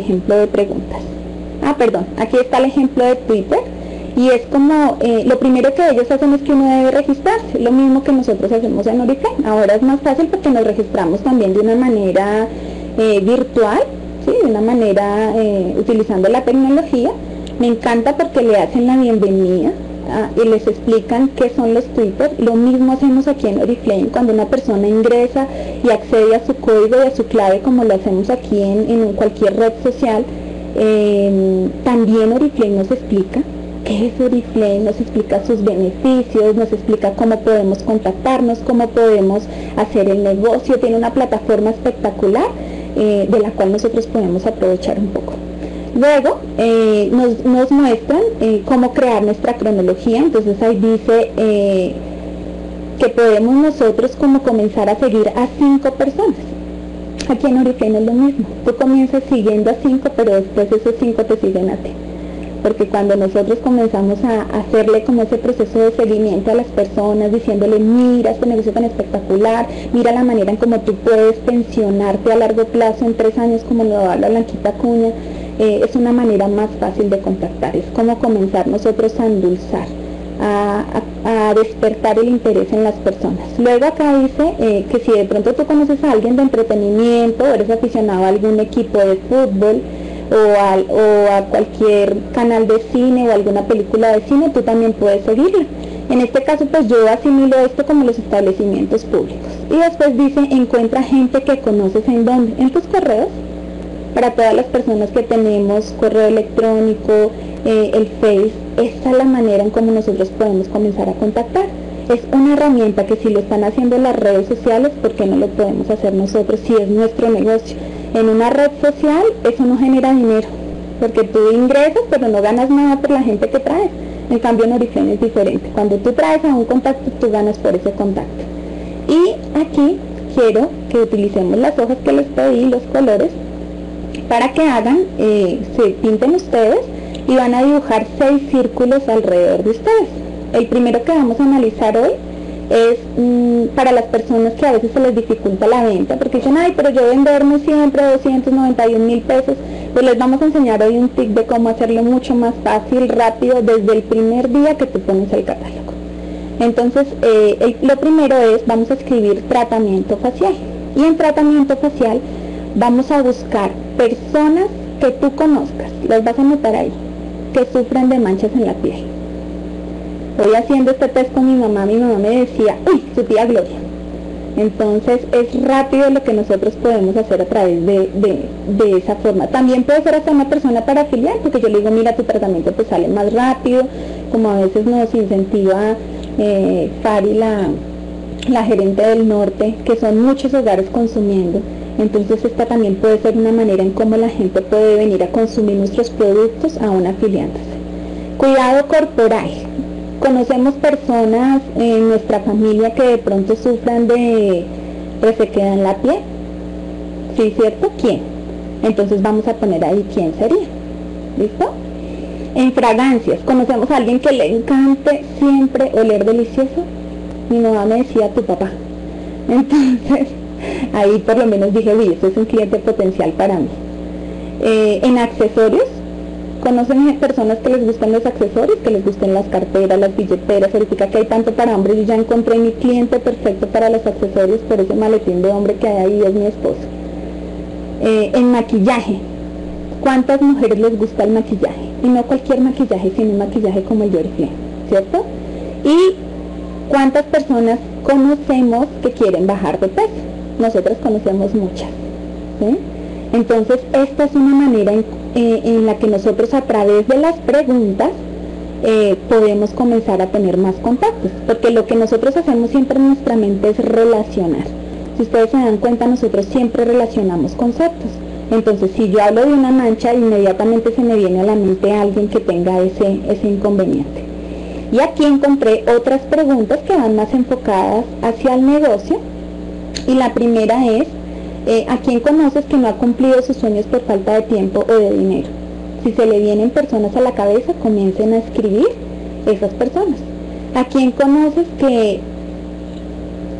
ejemplo de preguntas. Ah, perdón, aquí está el ejemplo de Twitter. Y es como, lo primero que ellos hacen es que uno debe registrarse, lo mismo que nosotros hacemos en Oriflame. Ahora es más fácil porque nos registramos también de una manera virtual, ¿sí? De una manera utilizando la tecnología. Me encanta porque le hacen la bienvenida y les explican qué son los Twitter. Lo mismo hacemos aquí en Oriflame cuando una persona ingresa y accede a su código y a su clave, como lo hacemos aquí en cualquier red social. También Oriflame nos explica qué es Oriflame, nos explica sus beneficios, nos explica cómo podemos contactarnos, cómo podemos hacer el negocio. Tiene una plataforma espectacular de la cual nosotros podemos aprovechar un poco. Luego nos muestran cómo crear nuestra cronología. Entonces ahí dice que podemos nosotros como comenzar a seguir a 5 personas. Aquí en Oriflame es lo mismo, tú comienzas siguiendo a 5, pero después esos 5 te siguen a ti. Porque cuando nosotros comenzamos a hacerle como ese proceso de seguimiento a las personas, diciéndole, mira este negocio tan espectacular, mira la manera en cómo tú puedes pensionarte a largo plazo en 3 años, como lo habla Blanquita Acuña, es una manera más fácil de contactar. Es como comenzar nosotros a endulzar, a despertar el interés en las personas. Luego acá dice que si de pronto tú conoces a alguien de entretenimiento, o eres aficionado a algún equipo de fútbol, o a cualquier canal de cine o alguna película de cine, tú también puedes seguirla. En este caso pues yo asimilo esto como los establecimientos públicos. Y después dice, encuentra gente que conoces en dónde, en tus correos, para todas las personas que tenemos correo electrónico, el Face. Esta es la manera en cómo nosotros podemos comenzar a contactar. Es una herramienta que si lo están haciendo las redes sociales, ¿por qué no lo podemos hacer nosotros si es nuestro negocio? En una red social eso no genera dinero, porque tú ingresas pero no ganas nada por la gente que traes. En cambio en Oriflame es diferente, cuando tú traes a un contacto tú ganas por ese contacto. Y aquí quiero que utilicemos las hojas que les pedí, los colores, para que hagan, se pinten ustedes y van a dibujar 6 círculos alrededor de ustedes. El primero que vamos a analizar hoy es para las personas que a veces se les dificulta la venta, porque dicen, ay, pero yo venderme siempre 291.000 pesos, pues les vamos a enseñar hoy un tip de cómo hacerlo mucho más fácil, rápido, desde el primer día que tú pones el catálogo. Entonces, lo primero es, vamos a escribir tratamiento facial, y en tratamiento facial vamos a buscar personas que tú conozcas, las vas a anotar ahí, que sufren de manchas en la piel. Hoy haciendo este test con mi mamá me decía, uy, su tía Gloria. Entonces es rápido lo que nosotros podemos hacer a través de esa forma. También puede ser hasta una persona para afiliar, porque yo le digo, mira, tu tratamiento te sale más rápido, como a veces nos incentiva Fari, la gerente del norte, que son muchos hogares consumiendo. Entonces esta también puede ser una manera en cómo la gente puede venir a consumir nuestros productos aún afiliándose. Cuidado corporal. Conocemos personas en nuestra familia que de pronto sufran de resequedad en la piel, ¿sí, cierto? ¿Quién? Entonces vamos a poner ahí quién sería, ¿listo? En fragancias, conocemos a alguien que le encante siempre oler delicioso. Mi mamá me decía, tu papá. Entonces ahí por lo menos dije, uy, esto es un cliente potencial para mí. En accesorios, conocen personas que les gustan los accesorios, que les gustan las carteras, las billeteras. Ahorita que hay tanto para hombres, yo ya encontré mi cliente perfecto para los accesorios, pero ese maletín de hombre que hay ahí es mi esposo. En maquillaje, ¿cuántas mujeres les gusta el maquillaje? Y no cualquier maquillaje, sino un maquillaje como el de Oriflame, ¿cierto? Y ¿cuántas personas conocemos que quieren bajar de peso? Nosotros conocemos muchas, ¿sí? Entonces esta es una manera en la que nosotros a través de las preguntas podemos comenzar a tener más contactos, porque lo que nosotros hacemos siempre en nuestra mente es relacionar. Si ustedes se dan cuenta, nosotros siempre relacionamos conceptos. Entonces si yo hablo de una mancha, inmediatamente se me viene a la mente alguien que tenga ese inconveniente. Y aquí encontré otras preguntas que van más enfocadas hacia el negocio, y la primera es, ¿a quién conoces que no ha cumplido sus sueños por falta de tiempo o de dinero? Si se le vienen personas a la cabeza, comiencen a escribir esas personas. ¿A quién conoces que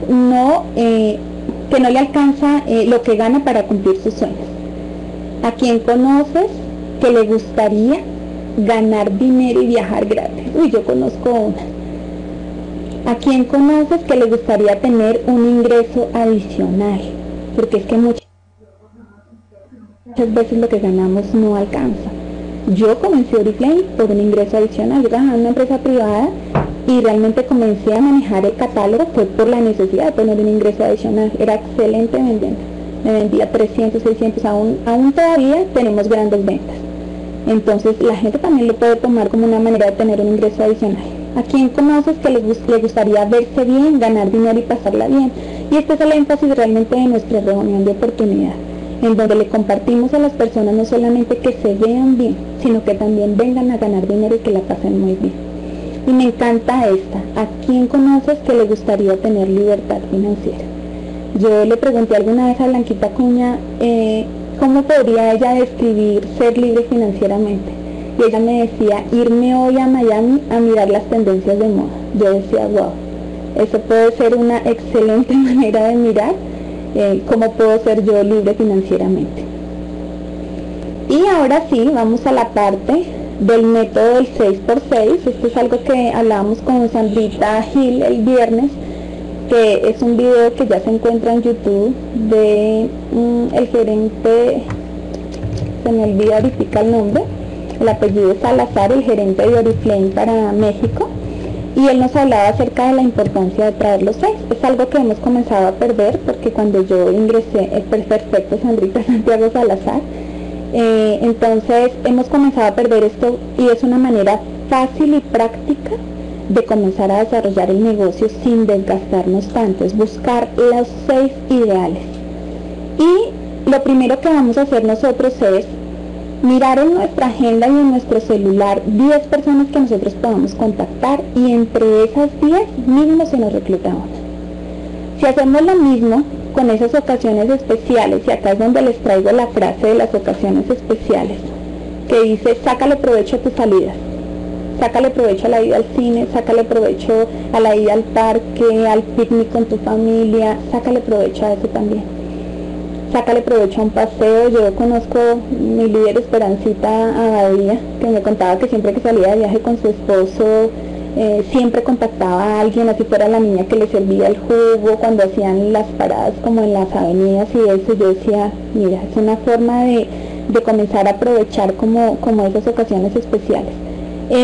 no le alcanza lo que gana para cumplir sus sueños? ¿A quién conoces que le gustaría ganar dinero y viajar gratis? Uy, yo conozco una. ¿A quién conoces que le gustaría tener un ingreso adicional? Porque es que muchas veces lo que ganamos no alcanza. Yo comencé Oriflame por un ingreso adicional. Yo trabajaba en una empresa privada y realmente comencé a manejar el catálogo fue por la necesidad de tener un ingreso adicional. Era excelente vendiendo. Me vendía 300, 600, aún todavía tenemos grandes ventas. Entonces la gente también lo puede tomar como una manera de tener un ingreso adicional. ¿A quién conoces que le gustaría verse bien, ganar dinero y pasarla bien? Y este es el énfasis realmente de nuestra reunión de oportunidad, en donde le compartimos a las personas no solamente que se vean bien, sino que también vengan a ganar dinero y que la pasen muy bien. Y me encanta esta. ¿A quién conoces que le gustaría tener libertad financiera? Yo le pregunté alguna vez a Blanquita Acuña cómo podría ella describir ser libre financieramente. Y ella me decía, irme hoy a Miami a mirar las tendencias de moda. Yo decía, wow, eso puede ser una excelente manera de mirar cómo puedo ser yo libre financieramente. Y ahora sí, vamos a la parte del método del 6×6. Esto es algo que hablábamos con Sandrita Gil el viernes, que es un video que ya se encuentra en YouTube de el gerente, se me olvida ahorita el nombre, el apellido es Salazar, el gerente de Oriflame para México, y él nos hablaba acerca de la importancia de traer los 6. Es algo que hemos comenzado a perder, porque cuando yo ingresé, es perfecto Sandrita, Santiago Salazar, entonces hemos comenzado a perder esto, y es una manera fácil y práctica de comenzar a desarrollar el negocio sin desgastarnos tanto. Es buscar los 6 ideales, y lo primero que vamos a hacer nosotros es mirar en nuestra agenda y en nuestro celular 10 personas que nosotros podamos contactar, y entre esas 10 mínimo se nos recluta una. Si hacemos lo mismo con esas ocasiones especiales, y acá es donde les traigo la frase de las ocasiones especiales, que dice, sácale provecho a tus salidas, sácale provecho a la ida al cine, sácale provecho a la ida al parque, al picnic con tu familia, sácale provecho a eso también. Sácale provecho a un paseo. Yo conozco mi líder Esperancita Abadía, que me contaba que siempre que salía de viaje con su esposo, siempre contactaba a alguien, así fuera la niña que le servía el jugo, cuando hacían las paradas como en las avenidas y eso. Yo decía, mira, es una forma de comenzar a aprovechar como esas ocasiones especiales.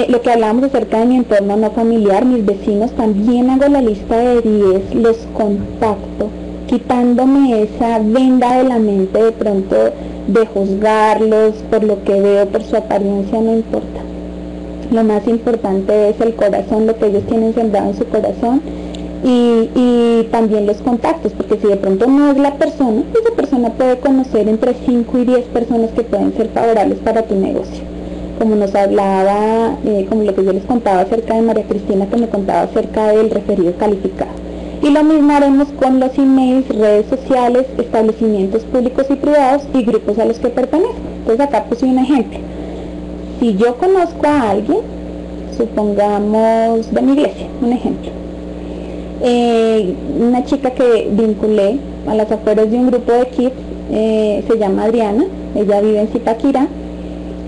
Lo que hablábamos acerca de mi entorno no familiar, mis vecinos, también hago la lista de 10, los contacto, quitándome esa venda de la mente de pronto de juzgarlos por lo que veo, por su apariencia, no importa. Lo más importante es el corazón, lo que ellos tienen sembrado en su corazón, y también los contactos, porque si de pronto no es la persona, esa persona puede conocer entre 5 y 10 personas que pueden ser favorables para tu negocio. Como nos hablaba, como lo que yo les contaba acerca de María Cristina, que me contaba acerca del referido calificado. Y lo mismo haremos con los emails, redes sociales, establecimientos públicos y privados y grupos a los que pertenezco. Entonces acá puse un ejemplo. Si yo conozco a alguien, supongamos de mi iglesia, un ejemplo, una chica que vinculé a las afueras de un grupo de kids, se llama Adriana, ella vive en Zipaquirá,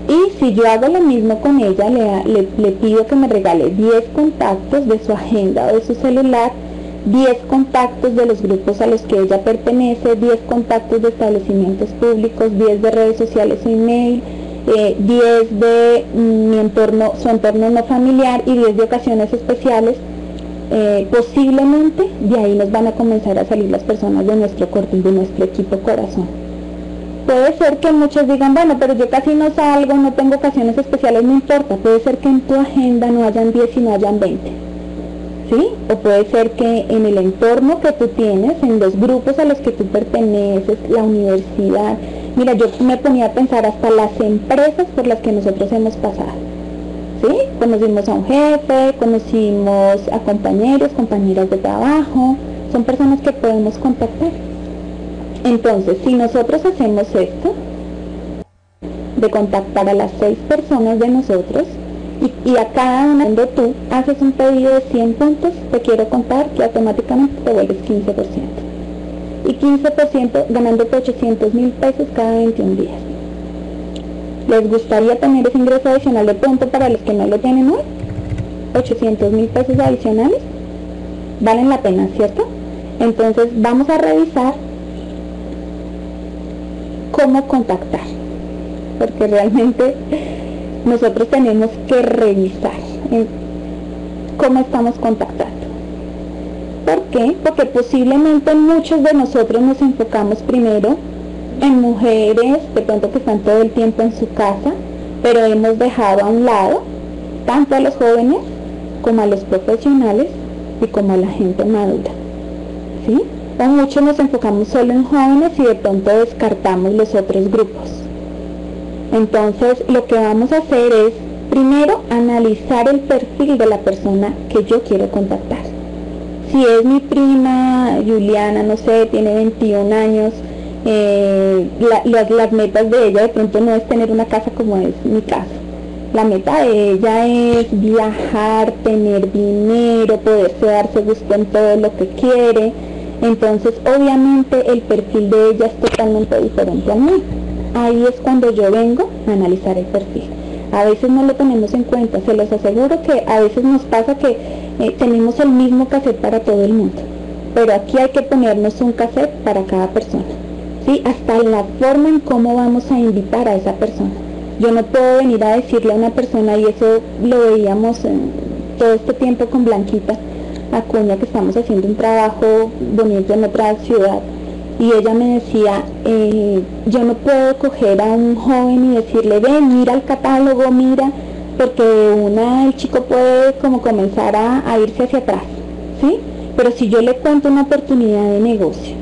y si yo hago lo mismo con ella, le pido que me regale 10 contactos de su agenda o de su celular, 10 contactos de los grupos a los que ella pertenece, 10 contactos de establecimientos públicos, 10 de redes sociales o email, 10 de su entorno no familiar y 10 de ocasiones especiales. Posiblemente de ahí nos van a comenzar a salir las personas de nuestro corte, de nuestro equipo corazón. Puede ser que muchos digan, bueno, pero yo casi no salgo, no tengo ocasiones especiales, no importa. Puede ser que en tu agenda no hayan 10 y no hayan 20. ¿Sí? O puede ser que en el entorno que tú tienes, en los grupos a los que tú perteneces, la universidad. Mira, yo me ponía a pensar hasta las empresas por las que nosotros hemos pasado. ¿Sí? Conocimos a un jefe, conocimos a compañeros, compañeras de trabajo. Son personas que podemos contactar. Entonces, si nosotros hacemos esto, de contactar a las 6 personas de nosotros, y a cada una, cuando tú haces un pedido de 100 puntos, te quiero contar que automáticamente te vuelves 15%. Y 15% ganándote 800 mil pesos cada 21 días. ¿Les gustaría tener ese ingreso adicional de pronto para los que no lo tienen hoy? 800.000 pesos adicionales. Valen la pena, ¿cierto? Entonces vamos a revisar cómo contactar, porque realmente nosotros tenemos que revisar cómo estamos contactando. ¿Por qué? Porque posiblemente muchos de nosotros nos enfocamos primero en mujeres de pronto que están todo el tiempo en su casa, pero hemos dejado a un lado tanto a los jóvenes como a los profesionales y como a la gente madura, ¿sí? O muchos nos enfocamos solo en jóvenes y de pronto descartamos los otros grupos. Entonces lo que vamos a hacer es primero analizar el perfil de la persona que yo quiero contactar. Si es mi prima Juliana, no sé, tiene 21 años, las metas de ella de pronto no es tener una casa como es mi casa. La meta de ella es viajar, tener dinero, poderse darse gusto en todo lo que quiere. Entonces obviamente el perfil de ella es totalmente diferente a mí. Ahí es cuando yo vengo a analizar el perfil. A veces no lo tenemos en cuenta, se los aseguro que a veces nos pasa que tenemos el mismo cassette para todo el mundo, pero aquí hay que ponernos un cassette para cada persona, ¿sí? Hasta la forma en cómo vamos a invitar a esa persona. Yo no puedo venir a decirle a una persona, y eso lo veíamos todo este tiempo con Blanquita Acuña, que estamos haciendo un trabajo bonito en otra ciudad, y ella me decía, yo no puedo coger a un joven y decirle, ven, mira el catálogo, mira, porque el chico puede como comenzar a irse hacia atrás, ¿sí? Pero si yo le cuento una oportunidad de negocio,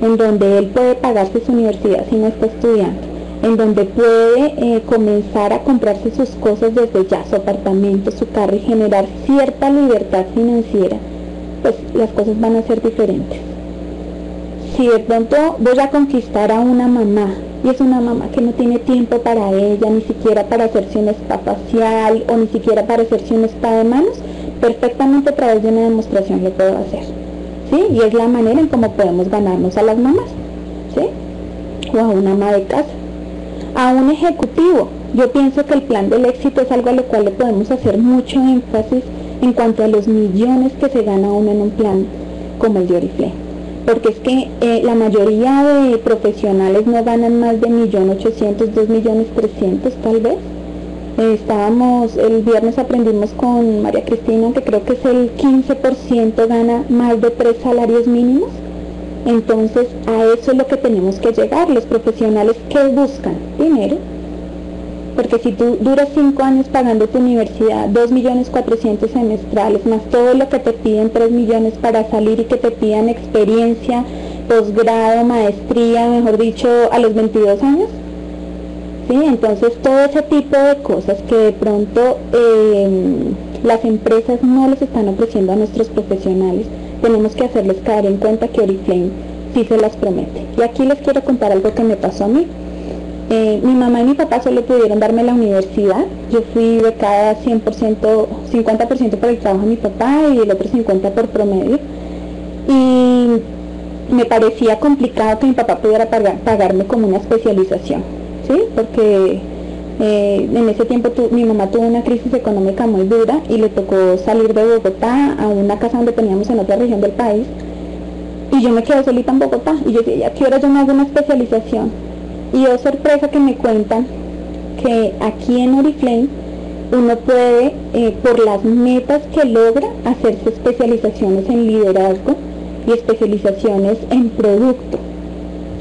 en donde él puede pagarse su universidad si no está estudiando, en donde puede comenzar a comprarse sus cosas desde ya, su apartamento, su carro, y generar cierta libertad financiera, pues las cosas van a ser diferentes. Si de pronto voy a conquistar a una mamá, y es una mamá que no tiene tiempo para ella, ni siquiera para hacerse un spa facial, o ni siquiera para hacerse un spa de manos, perfectamente a través de una demostración lo puedo hacer, ¿sí? Y es la manera en cómo podemos ganarnos a las mamás, ¿sí? O a una ama de casa. A un ejecutivo, yo pienso que el plan del éxito es algo a lo cual le podemos hacer mucho énfasis en cuanto a los millones que se gana uno en un plan como el de Oriflame. Porque es que la mayoría de profesionales no ganan más de 1.800.000, 2.300.000 tal vez. El viernes aprendimos con María Cristina que creo que es el 15% gana más de 3 salarios mínimos. Entonces a eso es lo que tenemos que llegar, los profesionales que buscan dinero. Porque si tú duras 5 años pagando tu universidad, 2.400.000 semestrales, más todo lo que te piden, 3 millones para salir, y que te pidan experiencia, posgrado, maestría, mejor dicho, a los 22 años. ¿Sí? Entonces todo ese tipo de cosas que de pronto las empresas no les están ofreciendo a nuestros profesionales, tenemos que hacerles caer en cuenta que Oriflame sí se las promete. Y aquí les quiero contar algo que me pasó a mí. Mi mamá y mi papá solo pudieron darme la universidad. Yo fui becada 100%, 50% por el trabajo de mi papá y el otro 50% por promedio. Y me parecía complicado que mi papá pudiera pagarme como una especialización, ¿sí? Porque en ese tiempo mi mamá tuvo una crisis económica muy dura y le tocó salir de Bogotá a una casa donde teníamos en otra región del país. Y yo me quedé solita en Bogotá. Y yo decía, ¿a qué hora yo me hago una especialización? Y oh sorpresa, que me cuentan que aquí en Oriflame uno puede, por las metas que logra, hacerse especializaciones en liderazgo y especializaciones en producto.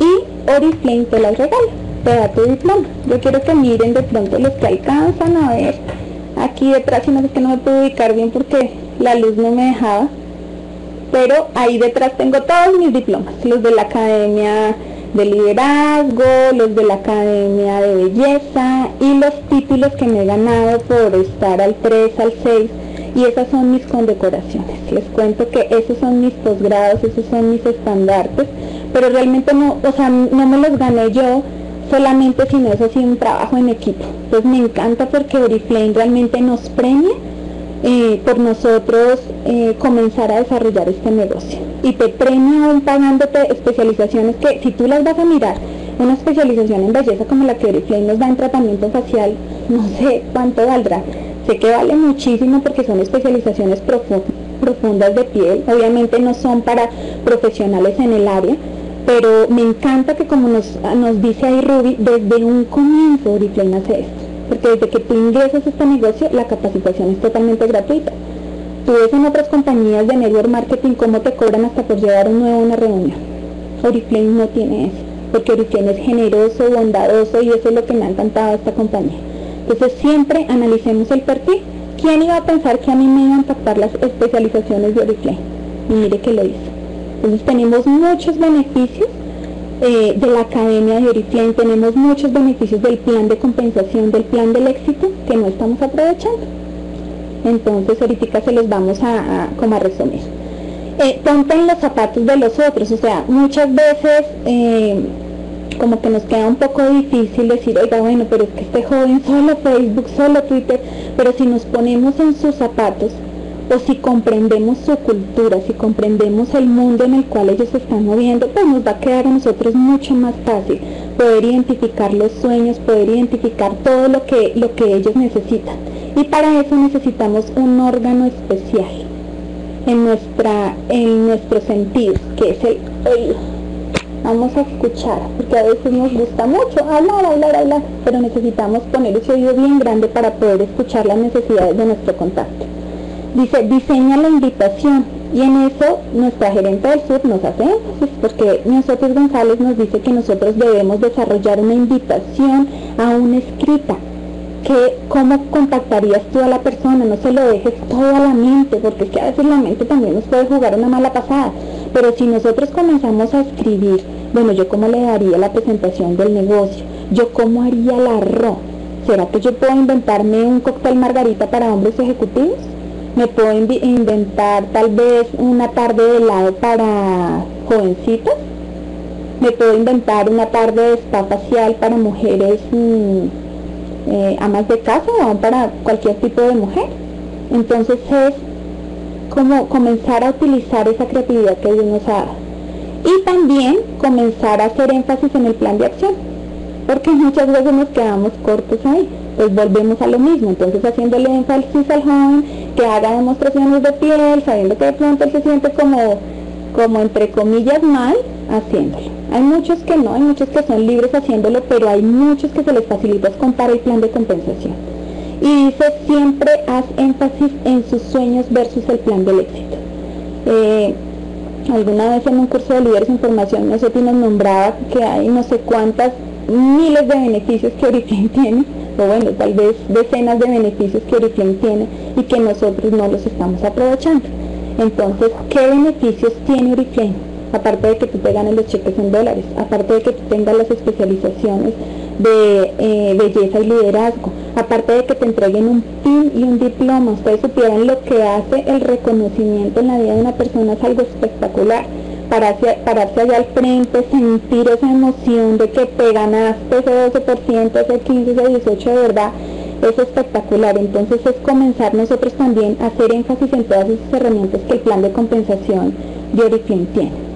Y Oriflame te las regala, te da tu diploma. Yo quiero que miren de pronto los que alcanzan a ver aquí detrás, sino que no me puedo ubicar bien porque la luz no me dejaba. Pero ahí detrás tengo todos mis diplomas, los de la academia de liderazgo, los de la academia de belleza y los títulos que me he ganado por estar al 3, al 6, y esas son mis condecoraciones. Les cuento que esos son mis posgrados, esos son mis estandartes, pero realmente no, o sea, no me los gané yo solamente, sino eso ha sido un trabajo en equipo. Pues me encanta porque Oriflame realmente nos premia por nosotros comenzar a desarrollar este negocio, y te premia aún pagándote especializaciones que, si tú las vas a mirar Una especialización en belleza como la que Oriflame nos da en tratamiento facial, no sé cuánto valdrá. Sé que vale muchísimo porque son especializaciones profundas de piel. Obviamente no son para profesionales en el área, pero me encanta que, como nos dice ahí Ruby, desde un comienzo Oriflame hace esto. Porque desde que tú ingresas a este negocio, la capacitación es totalmente gratuita. Tú ves en otras compañías de network marketing cómo te cobran hasta por llevar un nuevo a una reunión. Oriflame no tiene eso, porque Oriflame es generoso, bondadoso, y eso es lo que me ha encantado de esta compañía. Entonces siempre analicemos el perfil. ¿Quién iba a pensar que a mí me iban a impactar las especializaciones de Oriflame? Y mire que lo hizo. Entonces tenemos muchos beneficios de la academia de Oriflame, tenemos muchos beneficios del plan de compensación, del plan del éxito, que no estamos aprovechando. Entonces ahorita se los vamos a resumir. Ponte en los zapatos de los otros. O sea, muchas veces como que nos queda un poco difícil decir, oiga, bueno, pero es que este joven solo Facebook, solo Twitter. Pero si nos ponemos en sus zapatos, o si comprendemos su cultura, si comprendemos el mundo en el cual ellos se están moviendo, pues nos va a quedar a nosotros mucho más fácil poder identificar los sueños, poder identificar todo lo que ellos necesitan. Y para eso necesitamos un órgano especial en nuestro sentido, que es el oído. Vamos a escuchar, porque a veces nos gusta mucho hablar, pero necesitamos poner ese oído bien grande para poder escuchar las necesidades de nuestro contacto. Dice, diseña la invitación, y en eso nuestra gerente del sur nos hace énfasis, porque Miosotis González nos dice que nosotros debemos desarrollar una invitación aún escrita. Que cómo contactarías tú a la persona, no se lo dejes todo a la mente, porque es que a veces la mente también nos puede jugar una mala pasada. Pero si nosotros comenzamos a escribir, bueno, yo cómo le daría la presentación del negocio, yo cómo haría la RO, ¿será que yo puedo inventarme un cóctel margarita para hombres ejecutivos? ¿Me puedo inventar tal vez una tarde de helado para jovencitas? ¿Me puedo inventar una tarde de spa facial para mujeres amas de casa o para cualquier tipo de mujer? Entonces es como comenzar a utilizar esa creatividad que Dios nos ha dado, y también comenzar a hacer énfasis en el plan de acción, porque muchas veces nos quedamos cortos ahí, pues volvemos a lo mismo. Entonces haciéndole énfasis al joven, que haga demostraciones de piel, sabiendo que de pronto él se siente como entre comillas mal haciéndolo. Hay muchos que no, hay muchos que son libres haciéndolo, pero hay muchos que se les facilita contar el plan de compensación. Y dice, siempre haz énfasis en sus sueños versus el plan del éxito. Alguna vez en un curso de líderes de información, no sé si nos nombraba que hay no sé cuántas miles de beneficios que Oriflame tiene, o bueno, tal vez decenas de beneficios que Oriflame tiene y que nosotros no los estamos aprovechando. Entonces, ¿qué beneficios tiene Oriflame? Aparte de que tú te ganes los cheques en dólares, aparte de que tú tengas las especializaciones de belleza y liderazgo, aparte de que te entreguen un PIN y un diploma. Ustedes supieran lo que hace el reconocimiento en la vida de una persona, es algo espectacular. Pararse allá al frente, sentir esa emoción de que te ganaste ese 12%, ese 15%, ese 18%, de verdad, es espectacular. Entonces es comenzar nosotros también a hacer énfasis en todas esas herramientas que el plan de compensación de Oriflame tiene.